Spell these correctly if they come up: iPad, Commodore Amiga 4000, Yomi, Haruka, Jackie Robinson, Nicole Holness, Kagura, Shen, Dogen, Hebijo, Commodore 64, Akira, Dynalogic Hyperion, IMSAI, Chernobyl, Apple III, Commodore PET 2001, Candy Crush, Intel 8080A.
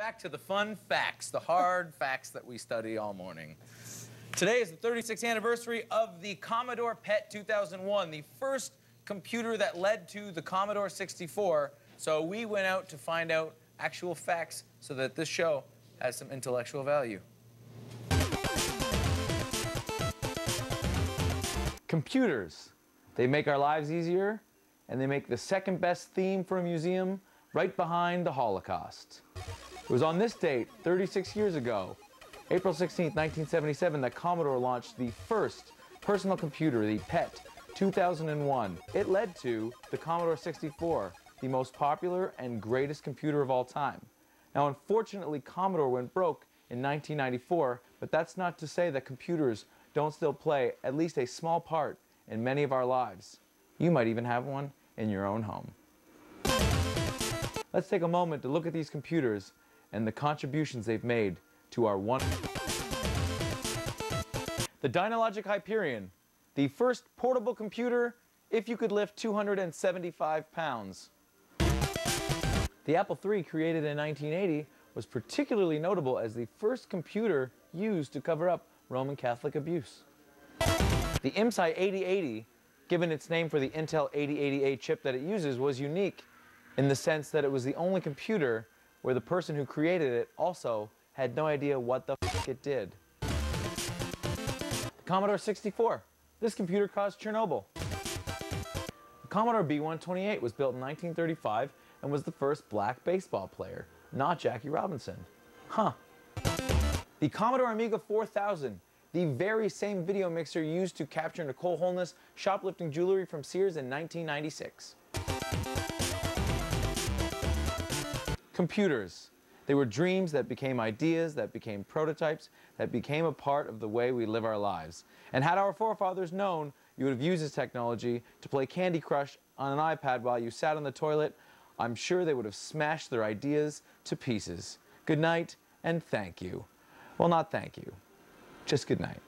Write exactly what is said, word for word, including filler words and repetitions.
back to the fun facts, the hard facts that we study all morning. Today is the thirty-sixth anniversary of the Commodore PET two thousand one, the first computer that led to the Commodore sixty-four. So we went out to find out actual facts so that this show has some intellectual value. Computers, they make our lives easier, and they make the second best theme for a museum right behind the Holocaust. It was on this date, thirty-six years ago, April sixteenth, nineteen seventy-seven, that Commodore launched the first personal computer, the PET two thousand one. It led to the Commodore sixty-four, the most popular and greatest computer of all time. Now, unfortunately, Commodore went broke in nineteen ninety-four, but that's not to say that computers don't still play at least a small part in many of our lives. You might even have one in your own home. Let's take a moment to look at these computers and the contributions they've made to our one. The Dynalogic Hyperion, the first portable computer if you could lift two hundred seventy-five pounds. The Apple three, created in nineteen eighty, was particularly notable as the first computer used to cover up Roman Catholic abuse. The IMSAI eighty eighty, given its name for the Intel eighty eighty A chip that it uses, was unique in the sense that it was the only computer where the person who created it also had no idea what the f it did. The Commodore sixty-four. This computer caused Chernobyl. The Commodore B one twenty-eight was built in nineteen thirty-five and was the first black baseball player, not Jackie Robinson. Huh. The Commodore Amiga four thousand, the very same video mixer used to capture Nicole Holness shoplifting jewelry from Sears in nineteen ninety-six. Computers. They were dreams that became ideas, that became prototypes, that became a part of the way we live our lives. And had our forefathers known, you would have used this technology to play Candy Crush on an iPad while you sat on the toilet. I'm sure they would have smashed their ideas to pieces. Good night, and thank you. Well, not thank you, just good night.